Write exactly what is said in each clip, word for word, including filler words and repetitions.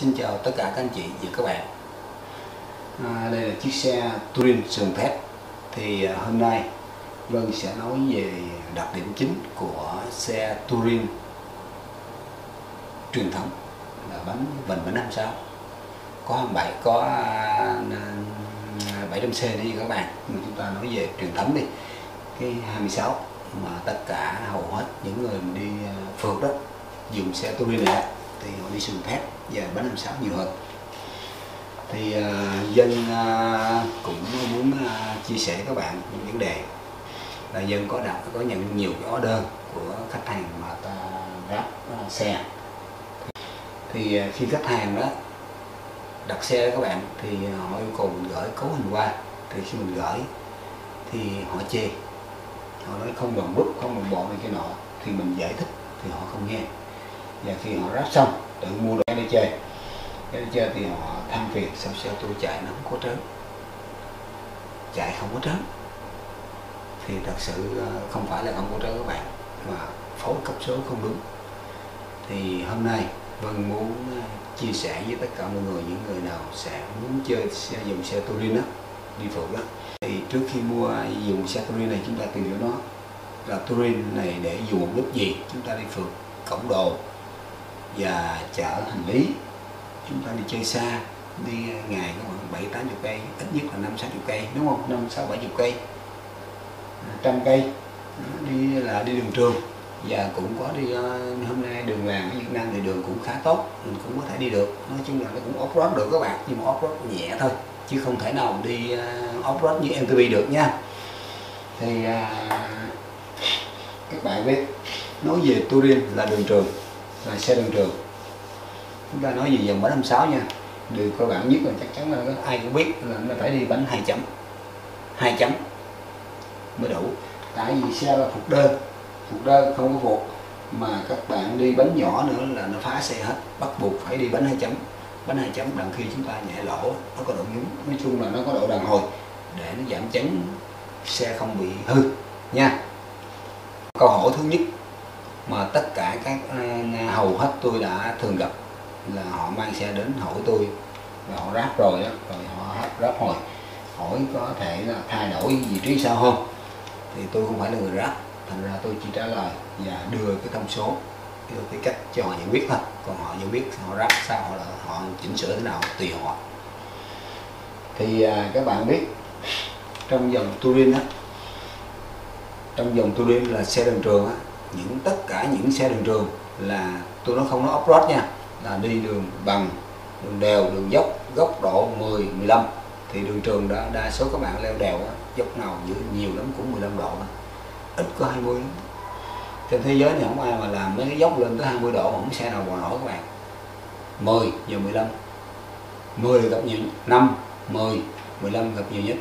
Xin chào tất cả các anh chị và các bạn. à, Đây là chiếc xe Touring sườn thép. Thì à, hôm nay Vân sẽ nói về đặc điểm chính của xe Touring truyền thống là bánh vành bánh năm sáu. Có hai bảy, có bảy trăm xê đi các bạn. Nhưng chúng ta nói về truyền thống đi. Cái hai mươi sáu mà tất cả hầu hết những người đi phượt đó dùng xe Touring này thì họ đi sườn thép và bánh năm sáu nhiều hơn. Thì uh, Dân uh, cũng muốn uh, chia sẻ các bạn những vấn đề là Dân có đặt có nhận nhiều cái order của khách hàng mà ta ráp uh, xe. Thì uh, khi khách hàng đó đặt xe các bạn thì họ yêu cầu mình gửi cấu hình qua. Thì khi mình gửi thì họ chê, họ nói không bằng bút, không bằng bộ này kia nọ. Thì mình giải thích thì họ không nghe. Và khi họ ráp xong tự mua đồ để chơi, để chơi thì họ than phiền sao xe tôi chạy nó không có trớn, chạy không có trớn. Thì thật sự không phải là không có trớn các bạn, mà phối cấp số không đúng. Thì hôm nay Vân muốn chia sẻ với tất cả mọi người, những người nào sẽ muốn chơi xe dùng xe Touring đó, đi phượt đó, thì trước khi mua dùng xe Touring này chúng ta tìm hiểu nó là Touring này để dùng mục đích gì. Chúng ta đi phượt cõng đồ và chở hành lý, chúng ta đi chơi xa, đi ngày khoảng bảy tám mươi cây, ít nhất là năm sáu mươi cây, đúng không? năm sáu bảy mươi cây, một trăm cây, đi là đi đường trường. Và cũng có đi, hôm nay đường làng ở Việt Nam thì đường cũng khá tốt, mình cũng có thể đi được. Nói chung là nó cũng off-road được các bạn, nhưng mà off-road nhẹ thôi, chứ không thể nào đi off-road như em tê pê được nha. Thì các bạn biết, nói về Touring là đường trường, là xe đường trường. Chúng ta nói về dòng bánh năm sáu nha. Điều cơ bản nhất là chắc chắn là ai cũng biết là nó phải đi bánh hai chấm, hai chấm mới đủ. Tại vì xe là phục đơn, phục đơn không có phục. Mà các bạn đi bánh nhỏ nữa là nó phá xe hết, bắt buộc phải đi bánh hai chấm. Bánh hai chấm đằng khi chúng ta nhảy lỗ, nó có độ nhún, nói chung là nó có độ đàn hồi để nó giảm chấn, xe không bị hư nha. Câu hỏi thứ nhất mà tất cả các uh, hầu hết tôi đã thường gặp là họ mang xe đến hỏi tôi và họ ráp rồi đó, rồi họ ráp hồi hỏi có thể là thay đổi vị trí sao không. Thì tôi không phải là người ráp, thành ra tôi chỉ trả lời và đưa cái thông số, đưa cái cách cho họ giải quyết thôi. Còn họ giải quyết họ ráp sao, họ là họ chỉnh sửa thế nào tùy họ. Thì uh, các bạn biết trong dòng Touring á, trong dòng Touring là xe đường trường á, những tất cả những xe đường trường là tôi nói không nói off-road nha, là đi đường bằng, đường đèo, đường dốc, góc độ mười, mười lăm. Thì đường trường đó đa số các bạn leo đèo đó, dốc nào nhiều, nhiều lắm cũng mười lăm độ đó. Ít có hai mươi lắm. Trên thế giới này không ai mà làm mấy cái dốc lên tới hai mươi độ, không xe nào bò nổi các bạn. Mười giờ mười lăm, mười gặp nhiều, năm, mười, mười lăm gặp nhiều nhất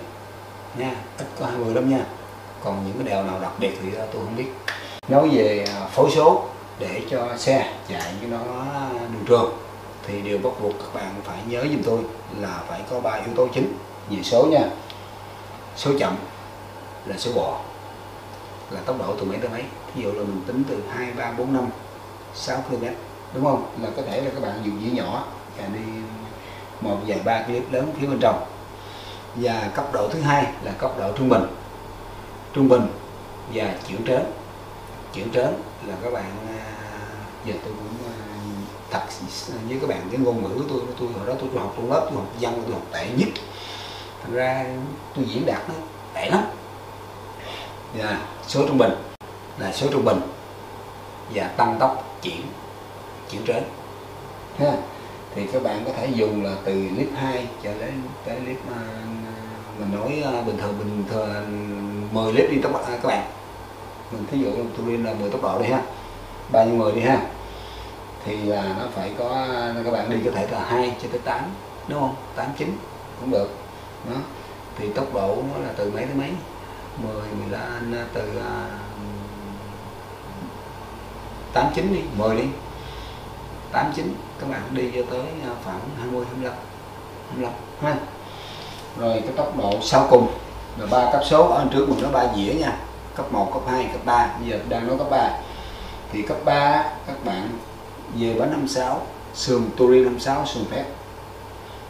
nha, ít có hai mươi lắm nha. Còn những cái đèo nào đặc biệt thì tôi không biết. Nói về phối số để cho xe chạy cho nó đường trường thì điều bắt buộc các bạn phải nhớ giùm tôi là phải có ba yếu tố chính về số nha. Số chậm là số bò, là tốc độ từ mấy tới mấy. Ví dụ là mình tính từ hai, ba, bốn, năm, sáu km, đúng không? Là có thể là các bạn dùng dĩa nhỏ và đi một vài ba clip lớn phía bên trong. Và cấp độ thứ hai là cấp độ trung bình, trung bình và chịu trớn. Chuyển trớn là các bạn, giờ tôi cũng thật với các bạn cái ngôn ngữ của tôi, tôi hồi đó tôi học trong lớp, tôi học văn, tôi học tệ nhất, thành ra tôi diễn đạt nó tệ lắm. Và số trung bình là số trung bình và tăng tốc chuyển chuyển trớn ha. Thì các bạn có thể dùng là từ clip hai cho đến tới clip mình nói bình thường bình thường mười clip đi các bạn, các bạn mình thí dụ Touring là mười tốc độ đi ha, bao nhiêu người đi ha, thì là nó phải có, các bạn đi có thể là hai cho tới tám, đúng không? Tám, chín cũng được đó. Thì tốc độ nó là từ mấy tới mấy, mười, mười lăm, từ uh, tám, chín đi, mười đi, tám, chín các bạn đi cho tới khoảng hai mươi, hai mươi lăm, hai mươi lăm ha. Rồi cái tốc độ sau cùng là ba cấp số, ở trước mình nó ba dĩa nha, cấp một, cấp hai, cấp ba. Bây giờ đang nói cấp ba. Thì cấp ba các bạn về bánh năm sáu sườn Touri năm sáu, sườn phép,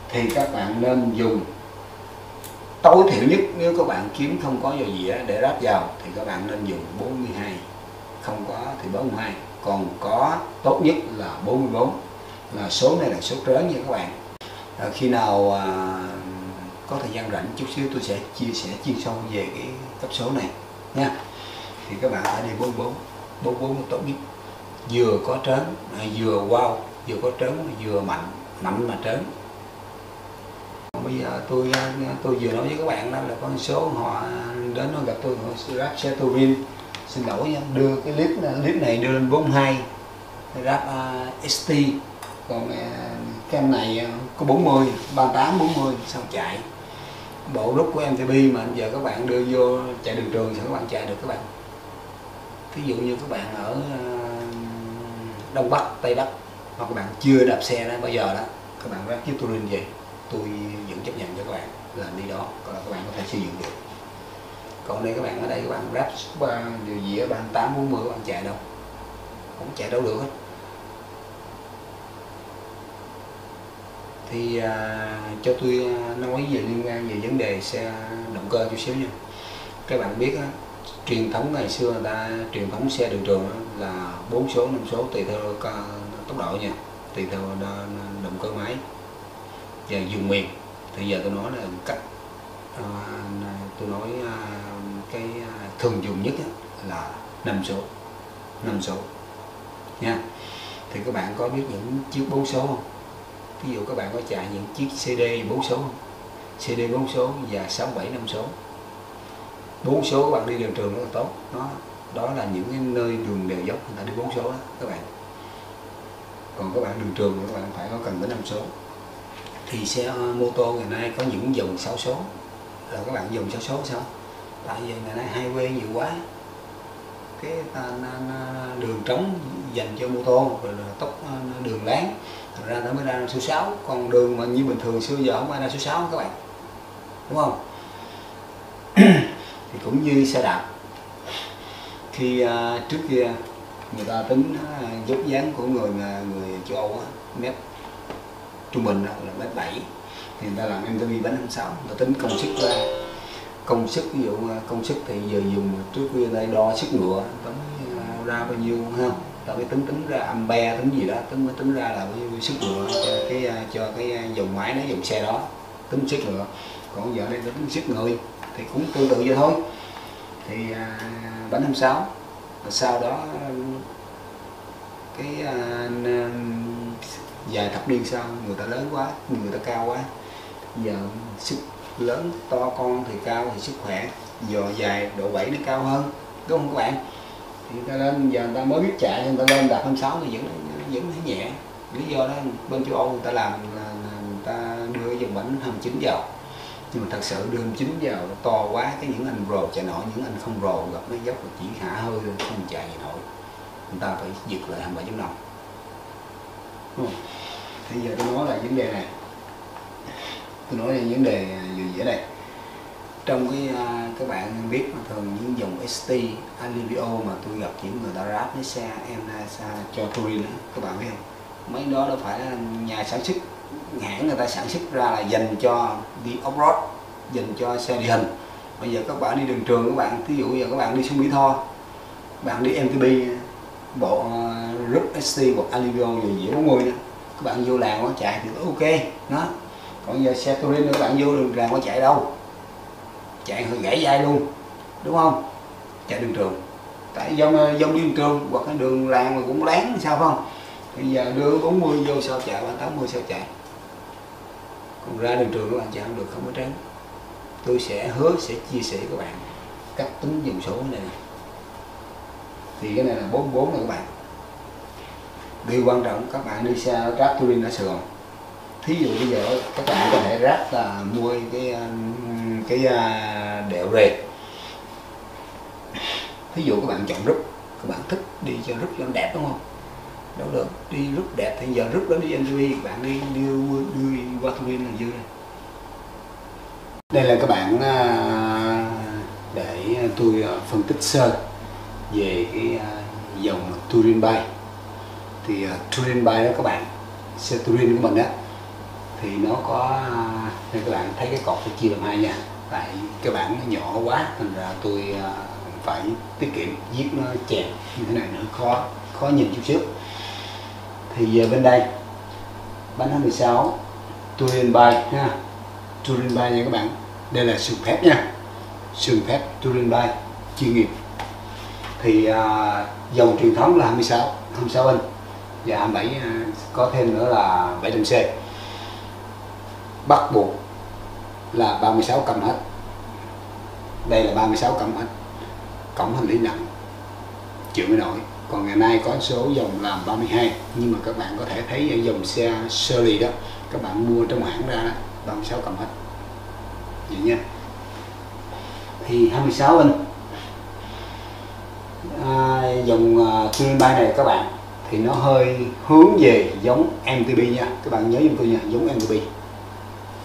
thì các bạn nên dùng tối thiểu nhất, nếu các bạn kiếm không có dò dĩa để ráp vào thì các bạn nên dùng bốn mươi hai, không có thì bốn mươi hai, còn có tốt nhất là bốn mươi bốn, là số này là số trớn nha các bạn. À, khi nào à, có thời gian rảnh chút xíu tôi sẽ chia sẻ chuyên sâu về cái cấp số này nha. Thì các bạn hãy đi bốn mươi bốn, bốn mươi bốn là tốt nhất, vừa có trớn, à, vừa wow, vừa có trớn, vừa mạnh, mạnh mà trớn. Bây giờ tôi tôi vừa nói với các bạn đó là có số họ đến nó gặp tôi họ ráp xe Touring, xin lỗi nha, đưa cái clip clip này đưa lên bốn mươi hai ráp uh, ét tê, còn uh, cái em này có bốn mươi, ba mươi tám, bốn mươi sao chạy bộ rút của em tê pê mà giờ các bạn đưa vô chạy đường trường thì các bạn chạy được các bạn. Ví dụ như các bạn ở Đông Bắc, Tây Bắc hoặc các bạn chưa đạp xe đó bao giờ đó, các bạn ráp chiếc Touring về tôi vẫn chấp nhận cho các bạn là đi đó, còn các bạn có thể sử dụng được. Còn đây các bạn ở đây các bạn ráp điều gì ở ba mươi tám, bốn mươi các bạn chạy đâu, không chạy đâu được hết. Thì à, cho tôi nói về liên quan về vấn đề xe động cơ chút xíu nha. Các bạn biết á, truyền thống ngày xưa người ta truyền thống xe đường trường đó, là bốn số, năm số tùy theo tốc độ nha, tùy theo động cơ máy và dùng miền. Thì giờ tôi nói là cách à, tôi nói à, cái thường dùng nhất là năm số, năm số nha. Thì các bạn có biết những chiếc bốn số không? Ví dụ các bạn có chạy những chiếc xê đê bốn số không? xê đê bốn số và sáu, bảy, năm số. bốn số các bạn đi đường trường rất là tốt, nó đó là những cái nơi đường đèo dốc người ta đi bốn số đó các bạn. Còn các bạn đường trường các bạn phải có cần đến năm số. Thì xe mô tô ngày nay có những dòng sáu số, là các bạn dùng sáu số sao? Tại vì ngày nay highway nhiều quá, cái đường trống dành cho mô tô rồi tốc đường láng, thành ra nó mới ra số sáu. Còn đường mà như bình thường xưa giờ không ai ra số sáu các bạn, đúng không? Thì cũng như xe đạp, khi uh, trước kia người ta tính uh, dốc dáng của người mà người châu Âu á, mét trung bình là mét bảy, thì người ta làm em tê pê bánh năm sáu, người ta tính công suất ra, công suất ví dụ công suất thì giờ dùng trước kia đây đo sức ngựa tính ra bao nhiêu không, ta mới tính tính ra ampere tính gì đó, tính mới tính ra là bao nhiêu sức ngựa cho cái cho cái dòng máy nó dòng xe đó, tính sức ngựa. Còn giờ đây tính sức người thì cũng tương tự vậy thôi. Thì bánh năm sáu sau đó cái vài thập niên sau người ta lớn quá, người ta cao quá, giờ sức lớn to con thì cao thì sức khỏe, giờ dài độ bảy nó cao hơn, đúng không các bạn? Thì người ta lên giờ người ta mới biết chạy, người ta lên đạp năm sáu thì vẫn vẫn thấy nhẹ. Lý do đó bên châu Âu người ta làm là người ta đưa dòng bánh hai mươi chín vào, nhưng mà thật sự đưa hai mươi chín vào to quá, cái những anh rồ chạy nổi, những anh không rồ gặp nó dốc chỉ hạ hơi không chạy gì nổi, người ta phải giật lại hai mươi bảy chấm năm. Thì giờ tôi nói là vấn đề này, tôi nói là vấn đề vừa dễ này. Trong cái các bạn biết mà thường những dòng ét tê, Alivio mà tôi gặp những người ta ráp với xe em xa cho Touring đó, các bạn biết không? Mấy đó đâu phải nhà sản xuất, hãng người ta sản xuất ra là dành cho đi off-road, dành cho xe địa hình. Bây giờ các bạn đi đường trường các bạn, ví dụ giờ các bạn đi xuống Mỹ Tho, bạn đi em tê pê bộ group ét tê hoặc Alivio dễ bốn mươi đó, các bạn vô làng nó chạy thì ok đó. Còn giờ xe Touring các bạn vô đường làng nó chạy đâu, chạy hơi gãy vai luôn, đúng không? Chạy đường trường, tại dòng dòng đường trường hoặc cái đường làng mà cũng láng sao phải không? Bây giờ đưa bốn mươi vô sao chạy, ba mươi tám mươi sao chạy, còn ra đường trường các bạn chạy không được, không có tránh. Tôi sẽ hứa sẽ chia sẻ các bạn cách tính dòng số này. Thì cái này là bốn mươi bốn này các bạn. Điều quan trọng các bạn đi xe ráp Touring ở Sài Gòn, thí dụ bây giờ các bạn có thể ráp là mua cái cái đẹo rệt. Thí dụ các bạn chọn rút, các bạn thích đi cho rút cho đẹp đúng không? Đâu được, đi rút đẹp thì giờ rút đó đi em tê pê, các bạn đi đưa, đưa qua Touring là dư này. Đây là các bạn để tôi phân tích sơ về cái dòng Touring Bike. Thì Touring Bike đó các bạn Centurion của mình á, thì nó có, các bạn thấy cái cột phải chia làm hai nha, tại cái bảng nó nhỏ quá thành ra tôi phải tiết kiệm viết nó chèn như thế này nữa khó khó nhìn chút xíu. Thì về bên đây bánh hai mươi sáu Turin bay ha, Turin bay nha các bạn, đây là sườn thép nha, sườn thép Turin bay chuyên nghiệp. Thì à, dòng truyền thống là hai mươi sáu inch và hai mươi bảy à, có thêm nữa là bảy trăm xê, bắt buộc là ba mươi sáu cầm hết, đây là ba mươi sáu cầm hết, cộng hành lý nặng chịu mới nổi. Còn ngày nay có số dòng làm ba mươi hai, nhưng mà các bạn có thể thấy ở dòng xe Shirley đó, các bạn mua trong hãng ra ba mươi sáu cầm hết vậy nha. Thì hai mươi sáu inch à, dòng uh, Twin Bay này các bạn, thì nó hơi hướng về giống em tê bê nha, các bạn nhớ giùm tôi nha, giống em tê bê,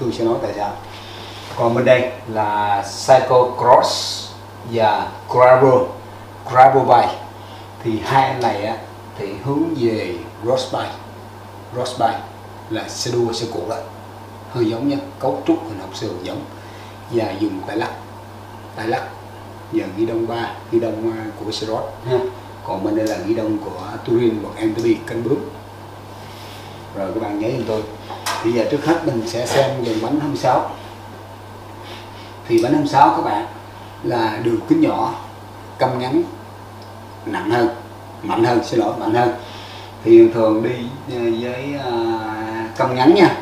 tôi sẽ nói tại sao. Còn bên đây là Cycle Cross và Gravel, Gravel Bike, thì hai anh này á, thì hướng về Road Bike, Road Bike là xe đua xe cộ đó, hơi giống nhé, cấu trúc hình học sườn giống, và dùng tay lắc, tay lắc và ghi đông ba, ghi đông của xe road ha. Còn bên đây là ghi đông của Turin hoặc em tê bê cánh bướm. Rồi các bạn nhớ giùm tôi. Bây giờ trước hết mình sẽ xem dòng bánh hai mươi sáu. Thì bánh hai mươi sáu các bạn là đường kính nhỏ, câm ngắn, nặng hơn, mạnh hơn, xin lỗi, mạnh hơn. Thì thường đi với uh, câm ngắn nha,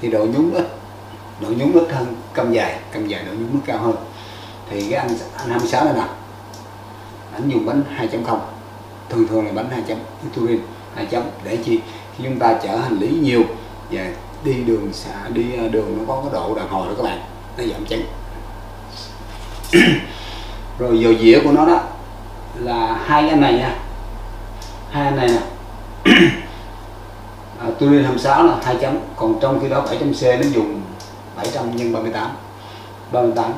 thì độ nhún ít, độ nhún ít hơn câm dài, câm dài độ nhún cao hơn. Thì cái anh, anh hai mươi sáu này nè, anh dùng bánh hai chấm không, thường thường là bánh hai chấm, Turin hai chấm để chi khi chúng ta chở hành lý nhiều và đi đường xả, đi đường nó có cái độ đàn hồi đó các bạn, nó giảm chấn. Rồi dầu dĩa của nó đó là hai cái này nha, hai anh này nè, à, Turin hai mươi sáu là hai chấm, còn trong khi đó bảy trăm xê nó dùng bảy trăm nhân ba mươi tám, ba mươi tám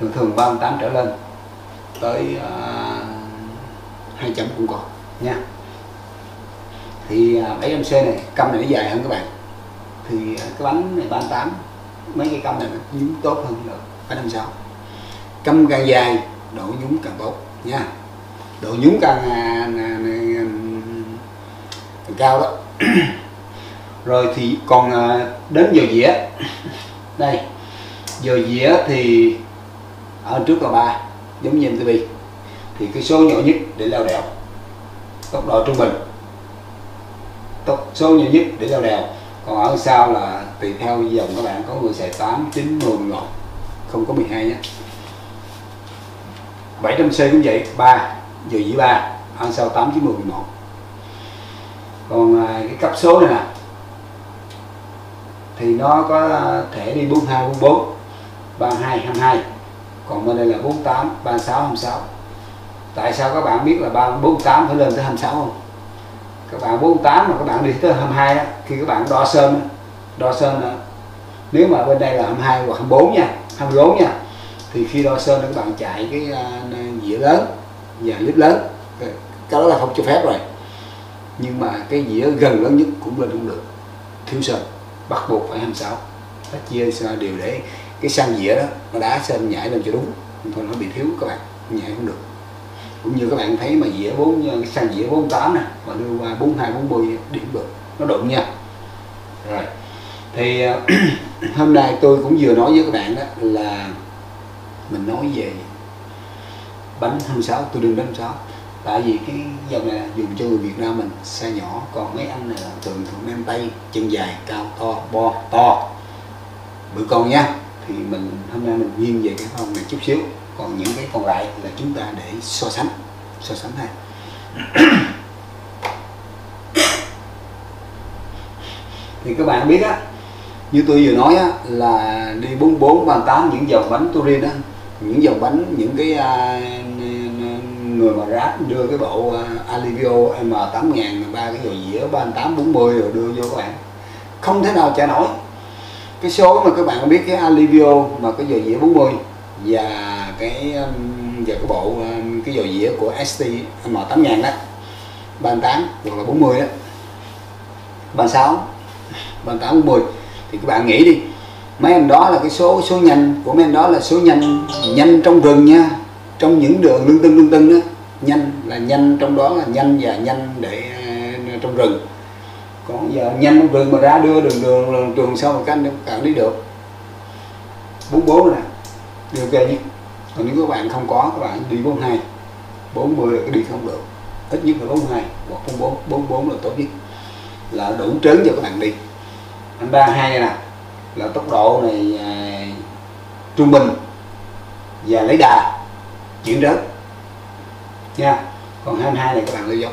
thường thường ba mươi tám trở lên tới hai uh, chấm cũng còn nha. Thì uh, bảy trăm xê này, câm này nó dài hơn các bạn, thì uh, cái bánh này ba mươi tám, mấy cái câm này nó nhúng tốt hơn được bánh hai mươi sáu. Câm càng dài độ nhúng càng tốt nha, độ nhúng càng, càng cao đó. Rồi thì còn uh, đến dầu dĩa đây, dầu dĩa thì ở trước là ba, giống như em tê bê, thì cái số nhỏ nhất để leo đèo, tốc độ trung bình, tốc số nhỏ nhất để leo đèo. Còn ở sau là tùy theo dòng các bạn, có người xài tám, chín, mười, mười một, không có mười hai nhé. bảy trăm xê cũng vậy, ba, giờ dĩ ba, ở sau tám, chín, mười, mười một. Còn cái cấp số này nè, thì nó có thể đi bốn hai, bốn bốn, ba hai, hai hai. Còn bên đây là bốn tám, ba sáu, hai sáu. Tại sao các bạn biết là bốn tám phải lên tới hai sáu không? Các bạn bốn tám mà các bạn đi tới hai hai đó, khi các bạn đo sơn, đo sơn đó. Nếu mà bên đây là hai hai hoặc hai bốn nha, hai bốn nha, thì khi đo sơn các bạn chạy cái dĩa lớn và clip lớn, cái đó là không cho phép rồi. Nhưng mà cái dĩa gần lớn nhất cũng lên không được, thiếu sơn, bắt buộc phải hai sáu. Phải chia đều để cái xăng dĩa đó nó đá sơn nhảy lên cho đúng, thôi nó bị thiếu các bạn, nhảy không được. Cũng như các bạn thấy mà dĩa bốn, cái xăng dĩa bốn tám nè mà đưa qua bốn hai, bốn mươi điểm được, nó đụng nha. Rồi thì hôm nay tôi cũng vừa nói với các bạn đó là mình nói về bánh hai mươi sáu, tôi đừng bánh hai mươi sáu, tại vì cái dòng này dùng cho người Việt Nam mình size nhỏ, còn mấy anh này là thường thường nam tây, chân dài, cao to, bo to bự con nha. Thì mình hôm nay mình nghiêng về cái phong này chút xíu, còn những cái còn lại là chúng ta để so sánh, so sánh thôi. Thì các bạn biết á, như tôi vừa nói á, là đi bốn bốn, ba tám những dòng bánh Turin á, những dòng bánh, những cái uh, người mà ráp đưa cái bộ uh, Alivio M tám nghìn, ba cái dầu dĩa ba tám, bốn mươi rồi đưa vô các bạn, không thể nào trả nổi. Cái số mà các bạn biết cái Alivio mà cái dò dĩa bốn mươi và cái và cái bộ cái dò dĩa của ét tê em tám nghìn đó, ba tám hoặc là bốn mươi đó, bàn sáu, bàn tám, mười. Thì các bạn nghĩ đi, mấy em đó là cái số số nhanh của mấy em đó là số nhanh, nhanh trong rừng nha, trong những đường lưng tưng lưng tưng đó, nhanh là nhanh trong đó là nhanh và nhanh để trong rừng. Còn giờ nhanh trong rừng mà ra đưa đường đường đường, đường sau một canh để các bạn đi được. bốn mươi bốn nè, đi ok nhé. Còn nếu các bạn không có, các bạn đi bốn mươi hai, bốn mươi là đi không được, ít nhất là bốn mươi hai hoặc bốn mươi bốn, bốn mươi bốn là tốt nhất, là đủ trớn cho các bạn đi. Anh ba mươi hai này nè là tốc độ này à, trung bình và lấy đà chuyển rớt nha. Còn hai mươi hai này các bạn lưu dọc.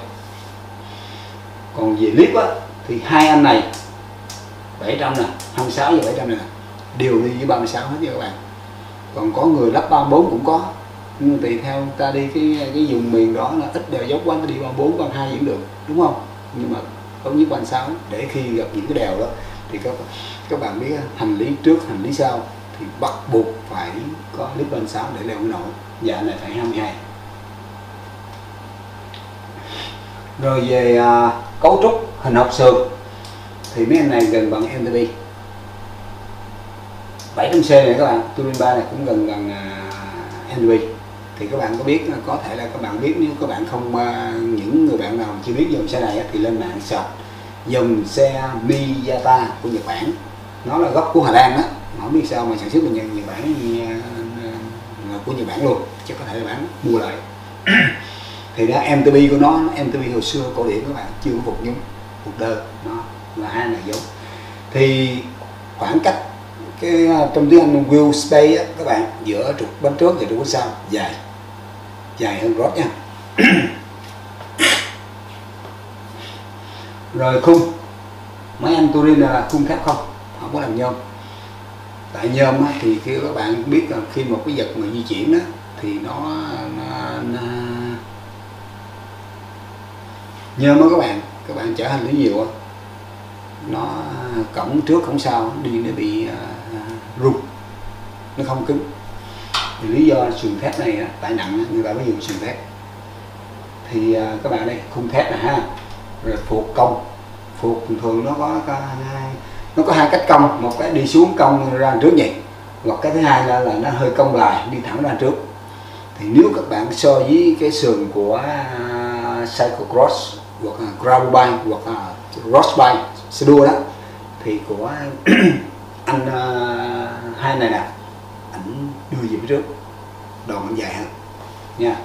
Còn về clip á thì hai anh này bảy trăm nè, hai mươi sáu và bảy trăm này nè đều đi với ba mươi sáu hết nha các bạn. Còn có người lắp ba mươi bốn cũng có, nhưng tùy theo ta đi cái cái vùng miền đó là ít đèo dốc quá, ta đi ba mươi bốn, ba mươi hai cũng được, đúng không? Nhưng mà tốt nhất ba mươi sáu để khi gặp những cái đèo đó thì các các bạn biết hành lý trước hành lý sau thì bắt buộc phải có clip ba mươi sáu để leo cái nổi. Dạ này phải hai mươi hai. Rồi về à, cấu trúc hình học sườn thì mấy anh này gần bằng em tê pê bảy trăm xê này các bạn, turin ba này cũng gần bằng em tê pê. Thì các bạn có biết, có thể là các bạn biết, nếu các bạn không, những người bạn nào chưa biết dòng xe này thì lên mạng search dòng xe Miyata của Nhật Bản, nó là gốc của Hà Lan đó, không biết sao mà sản xuất bên Nhật Bản, của Nhật Bản luôn, chứ có thể là bán mua lại. Thì đó em tê pê của nó, em tê pê hồi xưa cổ điển các bạn, chưa có phục nhúng, phục đơ, nó là hai là giống. Thì khoảng cách cái trong tiếng Anh wheel space á, các bạn, giữa trục bánh trước và trục bánh sau dài, dài hơn rốt nha. Rồi khung, mấy anh Turin là khung thép không, không có làm nhôm. Tại nhôm á, thì khi các bạn biết là khi một cái vật mà di chuyển đó thì nó, nó, nó... nhôm đó các bạn, các bạn chở hành lý nhiều á, nó cổng trước cổng sau đi nó bị uh, rung, nó không cứng. Thì lý do sườn thép này á, tại nặng người ta mới dùng sườn thép. Thì uh, các bạn đây khung thép này ha, rồi phuộc cong, phuộc thường thường nó có hai, nó có hai cách cong, một cái đi xuống cong ra trước vậy, hoặc cái thứ hai là, là nó hơi cong lại đi thẳng ra trước. Thì nếu các bạn so với cái sườn của uh, cyclocross hoặc uh, gravel bike hoặc uh, road bike xe đua đó, thì của anh uh, hai này nè, ảnh đưa về phía trước, đòn ảnh dài hơn nha.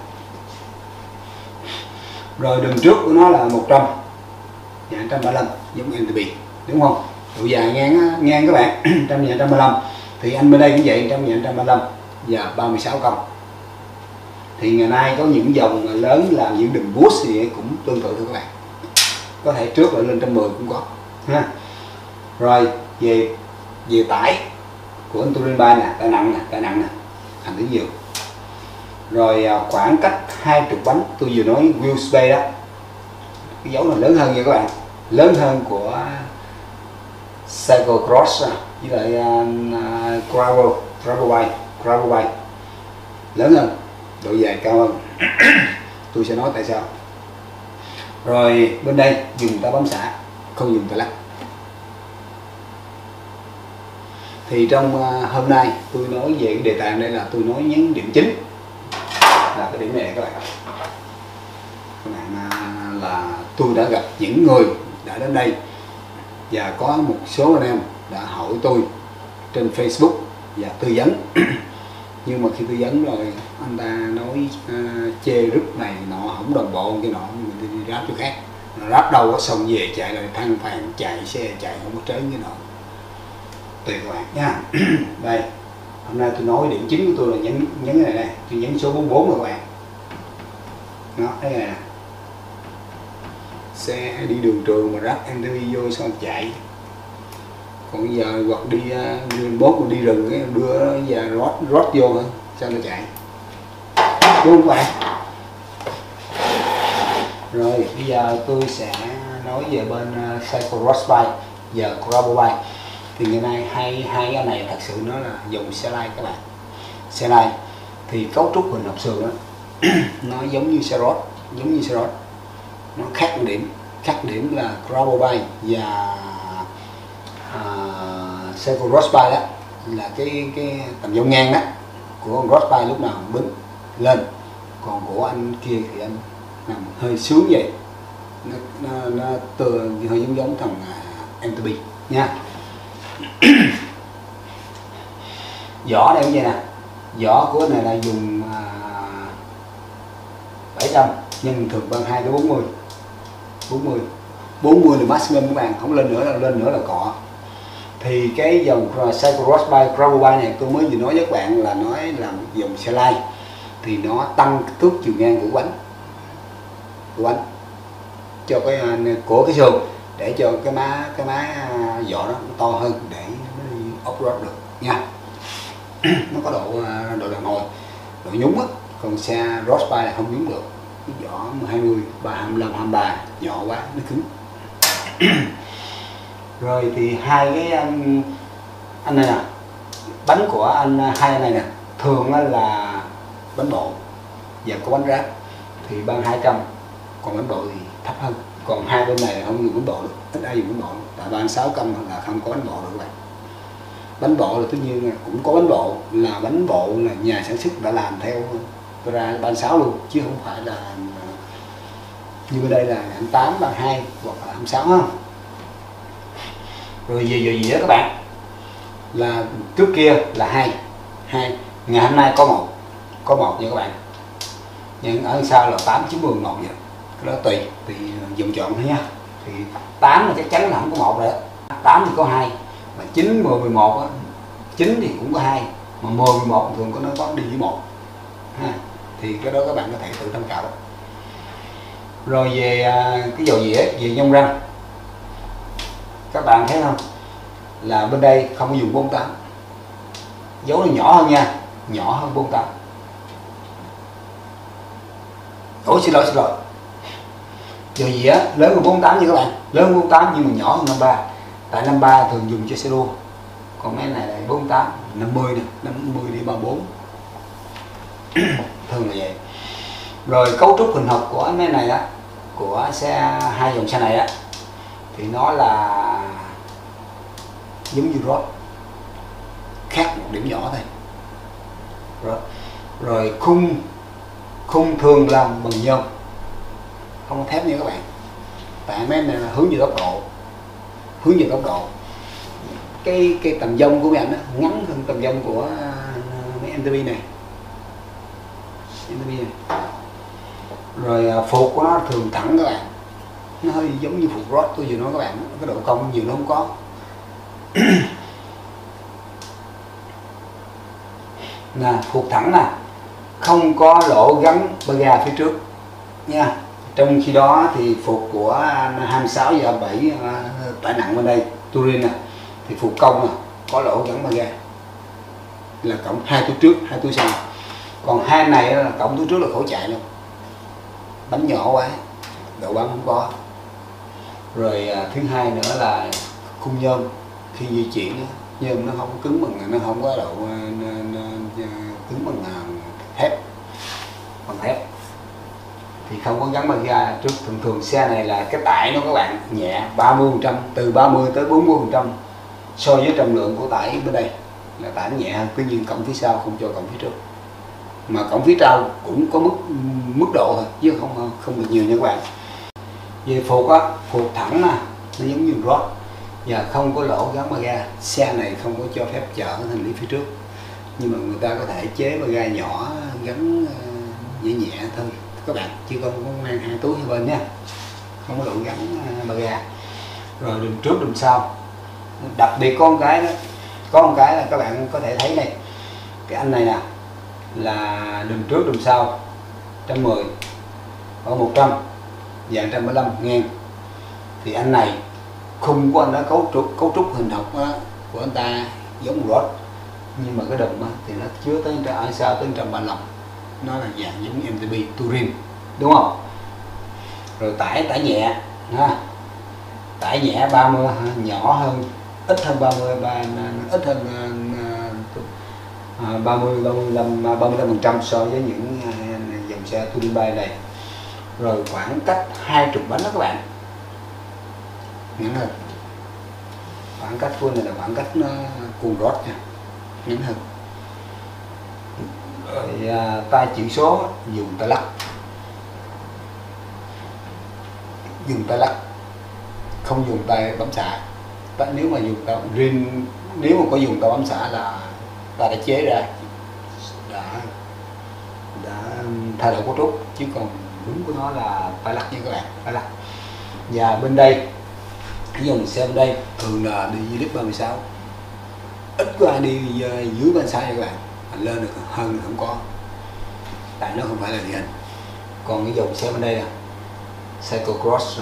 Rồi đường trước của nó là một trăm, dạ một trăm ba mươi lăm giống em tê pê đúng không? Độ dài ngang ngang các bạn một trăm và một trăm ba mươi lăm. Thì anh bên đây cũng vậy, một trăm và một trăm ba mươi lăm và ba mươi sáu công. Thì ngày nay có những dòng lớn làm những đường boost thì cũng tương tự thôi các bạn, có thể trước lại lên một trăm mười cũng có ha. Rồi về về tải của anh Turin ba nè, tải nặng nè, tải nặng nè, hành lý nhiều. Rồi khoảng cách hai trục bánh, tôi vừa nói wheel space đó, cái dấu là lớn hơn nha các bạn, lớn hơn của cyclocross với lại uh, gravel gravel bike gravel bike lớn hơn, độ dài cao hơn. Tôi sẽ nói tại sao. Rồi bên đây dùng ta bấm xả, không dùng ta lắc. Thì trong uh, hôm nay tôi nói về cái đề tài đây là tôi nói nhấn điểm chính là cái điểm này các bạn. Các bạn uh, là tôi đã gặp những người đã đến đây và có một số anh em đã hỏi tôi trên Facebook và tư vấn. Nhưng mà khi tư vấn rồi anh ta nói uh, chê rút này nọ, không đồng bộ cái nọ, mình đi ráp chỗ khác, ráp đâu xong về chạy lại than phàn, chạy xe chạy không có trớn cái nọ, tùy các bạn nha. Đây hôm nay tôi nói điểm chính của tôi là nhấn nhấn cái này này, tôi nhấn số bốn mươi bốn rồi các bạn. Nó cái này nè, xe đi đường trường mà ráp em đi vô xong chạy. Còn giờ hoặc đi uh, bốt mà đi rừng ấy, đưa và rót rót vô thôi, sao nó chạy đúng không bạn? Rồi bây giờ tôi sẽ nói về bên uh, cyclocross bike và gravel bike. Thì ngày nay hai hai cái này thật sự nó là dòng xe lai các bạn. Xe lai thì cấu trúc hình học sườn đó nó giống như xe road, giống như xe road, nó khác một điểm các điểm là Grabovoi và uh, Sergio Rosberg đó, là cái cái tầm dông ngang đó của Rosberg lúc nào đứng lên, còn của anh kia thì anh nằm hơi sướng vậy, nó nó, nó tựa hơi giống giống thằng uh, em tê bê nha. Vỏ đây như vậy nè, vỏ của này là dùng uh, bảy trăm nhân thường bằng hai tới bốn mươi, bốn mươi bốn mươi là maximum các bạn, không lên nữa là lên nữa là cọ. Thì cái dòng Sergio Rosberg Grabovoi này tôi mới vừa nói với các bạn là nói là một dòng xe lai thì nó tăng thước chiều ngang của bánh của bánh cho cái của cái sườn để cho cái má cái má vỏ nó to hơn để nó đi off-road được nha. Nó có độ độ đàn hồi, độ nhúng á, còn xe Rosberg là không nhúng được. Cái vỏ hai mươi, ba, hai mươi lăm, hai mươi ba nhỏ quá nó cứng. Rồi thì hai cái anh, anh này nè, bánh của anh hai anh này nè thường là bánh bộ và có bánh ráp thì bằng hai trăm, còn bánh bộ thì thấp hơn. Còn hai bên này không dùng bánh bộ được, ít ai dùng bánh bộ, tại bằng sáu trăm là không có bánh bộ được bạn. Bánh bộ là tất nhiên là cũng có bánh bộ, là bánh bộ là nhà sản xuất đã làm theo ra ban sáu luôn chứ không phải là như đây là tám, bằng hai hoặc là hai mươi sáu không. Rồi gì gì gì đó các bạn, là trước kia là hai hai, ngày hôm nay có một có một nha các bạn, nhưng ở sau là tám, chín, mười, một vậy, cái đó tùy tùy dùng chọn thôi nha. Thì tám là chắc chắn là không có một rồi đó, tám thì có hai, mà chín, mười, mười một, chín thì cũng có hai, mà mười, mười một thường có nó có đi với một. Ha, thì cái đó các bạn có thể tự tham khảo. Rồi về cái dầu dĩa, về nhông răng, các bạn thấy không, là bên đây không có dùng bốn tám, dấu nó nhỏ hơn nha, nhỏ hơn bốn tám. Ủa xin lỗi xin lỗi dầu dĩa lớn hơn bốn tám như các bạn, lớn hơn bốn tám nhưng mà nhỏ hơn năm ba, tại năm ba thường dùng cho xe đua, còn cái này là bốn tám, năm mươi nè, năm mươi đi ba mươi bốn thường là vậy. Rồi cấu trúc hình học của cái này đó, của xe hai dòng xe này á, thì nó là giống như rốt, khác một điểm nhỏ thôi. Rồi, rồi khung khung thường làm bằng nhôm, không có thép nha các bạn, tại mấy này là hướng về góc độ, hướng về góc độ. Cái cái tầm dông của mình nó ngắn hơn tầm dông của mấy em tê bê này. Rồi phục của nó thường thẳng các bạn, nó hơi giống như phục rod tôi vừa nói các bạn, cái độ cong nhiều nó không có. Nè, phục thẳng nè, không có lỗ gắn bơ ga phía trước nha. Trong khi đó thì phục của hai mươi sáu và hai mươi bảy tải nặng bên đây Touring nè thì phục cong nè, có lỗ gắn bơ ga, là cộng hai túi trước hai túi sau. Còn hai này là cộng túi trước là khổ chạy luôn, bánh nhỏ quá, độ bám không có. Rồi thứ hai nữa là khung nhôm, khi di chuyển nhôm nó không cứng bằng, nó không có độ cứng bằng thép, bằng thép thì không có gắn bằng ga trước. Thường thường xe này là cái tải nó các bạn nhẹ ba mươi phần trăm, từ ba mươi tới bốn mươi phần trăm so với trọng lượng của tải bên đây, là tải nhẹ hơn. Tuy nhiên cộng phía sau không cho cộng phía trước, mà cổng phía sau cũng có mức mức độ thôi chứ không không được nhiều nha các bạn. Về phục á, phục thẳng nè, nó giống như rod và không có lỗ gắn ba ga. Xe này không có cho phép chở hành lý phía trước, nhưng mà người ta có thể chế ba ga nhỏ gắn nhẹ nhẹ thôi các bạn, chứ không có mang hai túi hai bên nha, không có lỗ gắn ba ga. Rồi đường trước đường sau, đặc biệt có một cái đó, có một cái là các bạn có thể thấy này, cái anh này nè là đường trước đường sau một trăm mười ở một trăm và một trăm mười lăm ngang. Thì anh này khung của anh nó cấu trúc cấu trúc hình học đó, của anh ta giống một rod, nhưng mà cái đùm đó, thì nó chứa tới ở sau tới một trăm ba mươi lăm, nó là dạng giống em tê bê Touring đúng không. Rồi tải tải nhẹ ha, tải nhẹ ba mươi nhỏ hơn, ít hơn ba mươi, ba ít hơn ba mươi, ba mươi lăm phần trăm so với những dòng xe Touring này. Rồi khoảng cách hai chục bánh đó các bạn, những hợp. Khoảng cách của này là khoảng cách nó cuồng gót nha, những hợp. Thì à, tay chỉ số dùng tay lắc, dùng tay lắc, không dùng tay bấm xả. Tại nếu mà dùng tay riêng, nếu mà có dùng tay bấm xả là ta đã chế ra, đã đã thay đổi cấu trúc, chứ còn đúng của nó là tay lắc như các bạn, tay lắc. Và bên đây cái dòng xe bên đây thường là đi lít ba mươi sáu, ít có ai đi dưới bên sai các bạn, mình lên được hơn không có, tại nó không phải là địa hình. Còn cái dòng xe bên đây là cycle cross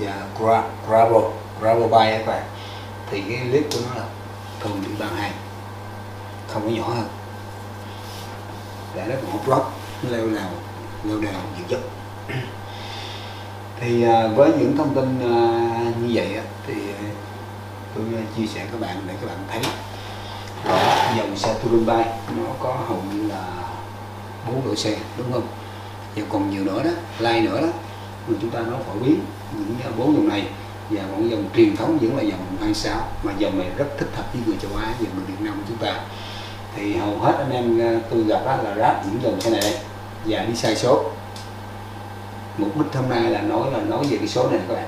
và gra, gravel gravel bike các bạn, thì cái clip của nó là thường đi bằng hai, không có nhỏ hơn, để nó còn drop leo nào leo nào dữ dội. Thì với những thông tin như vậy thì tôi chia sẻ các bạn để các bạn thấy dòng xe touring bike nó có hầu như là bốn loại xe đúng không? Và còn nhiều nữa đó, lai nữa đó, mà chúng ta nó phổ biến những bốn dòng này. Và còn dòng truyền thống vẫn là dòng hai mươi sáu, mà dòng này rất thích hợp với người châu Á và người Việt Nam của chúng ta. Thì hầu hết anh em tôi gặp là ráp những dòng xe này đây, và đi sai số. Mục đích hôm nay là nói là nói về cái số này các bạn.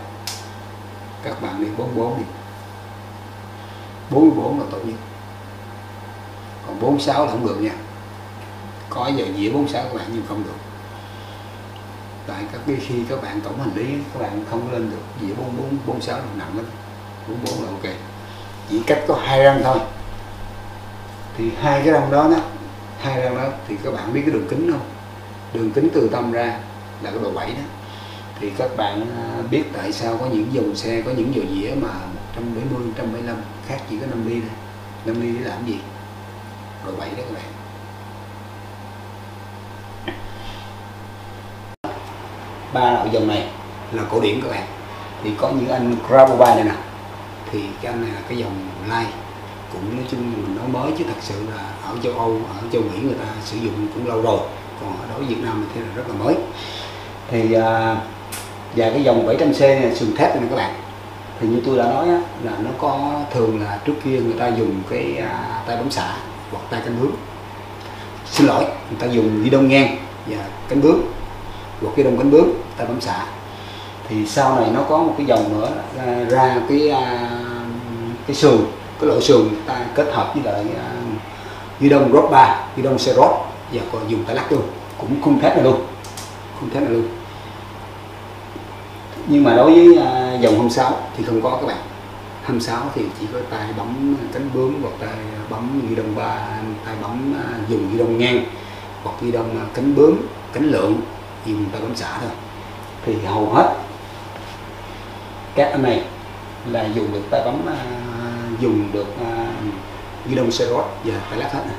Các bạn đi bốn mươi bốn đi, bốn mươi bốn là tốt nhất, còn bốn mươi sáu là không được nha. Có giờ dĩa bốn mươi sáu các bạn nhưng không được, tại các cái khi các bạn tổng hành lý các bạn không lên được dĩa bốn mươi bốn, bốn mươi sáu là nặng lắm. Bốn mươi bốn là ok, chỉ cách có hai răng thôi, thì hai cái răng đó đó hai răng đó thì các bạn biết cái đường kính không, đường kính từ tâm ra là cái độ bảy đó. Thì các bạn biết tại sao có những dòng xe, có những dầu dĩa mà một trăm bảy mươi, một trăm bảy mươi lăm khác chỉ có năm ly thôi. năm ly để làm gì? Độ bảy đó các bạn. Ba loại dòng này là cổ điển các bạn. Thì có những anh gravel bike này nè, thì cái anh này là cái dòng light, cũng nói chung mình nói mới chứ thật sự là ở châu Âu, ở châu Mỹ người ta sử dụng cũng lâu rồi, còn ở đối với Việt Nam thì là rất là mới. Thì à, và cái dòng bảy trăm xê này, sườn thép này các bạn, thì như tôi đã nói á, là nó có thường là trước kia người ta dùng cái à, tay bấm xả hoặc tay cánh bướm, xin lỗi người ta dùng ghi đông ngang và cánh bướm hoặc ghi đông cánh bướm tay bấm xả. Thì sau này nó có một cái dòng nữa à, ra cái à, cái sườn, cái lỗ sườn ta kết hợp với lại à, ghi đông rốt ba, ghi đông xe rốt, và còn dùng tay lắc luôn, cũng khung thép này luôn, khung thép này luôn. Nhưng mà đối với à, dòng hai mươi sáu thì không có các bạn. hai mươi sáu thì chỉ có tay bấm cánh bướm hoặc tay bấm ghi đông ba, tay bấm à, dùng ghi đông ngang hoặc ghi đông à, cánh bướm, cánh lượn, dùng tay bấm xả thôi. Thì hầu hết các anh này là dùng được tay bấm à, dùng được à, ghi đông xe rod và tay lắc hết này.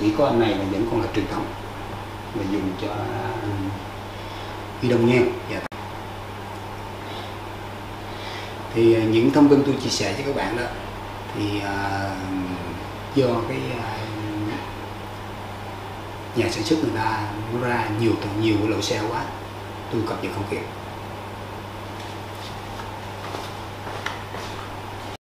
Chỉ có anh này là vẫn còn là truyền thống, mà dùng cho đi đông ngang. Dạ. Thì những thông tin tôi chia sẻ cho các bạn đó, thì uh, do cái uh, nhà sản xuất người ta ra nhiều nhiều loại xe quá, tôi cập nhật không kịp.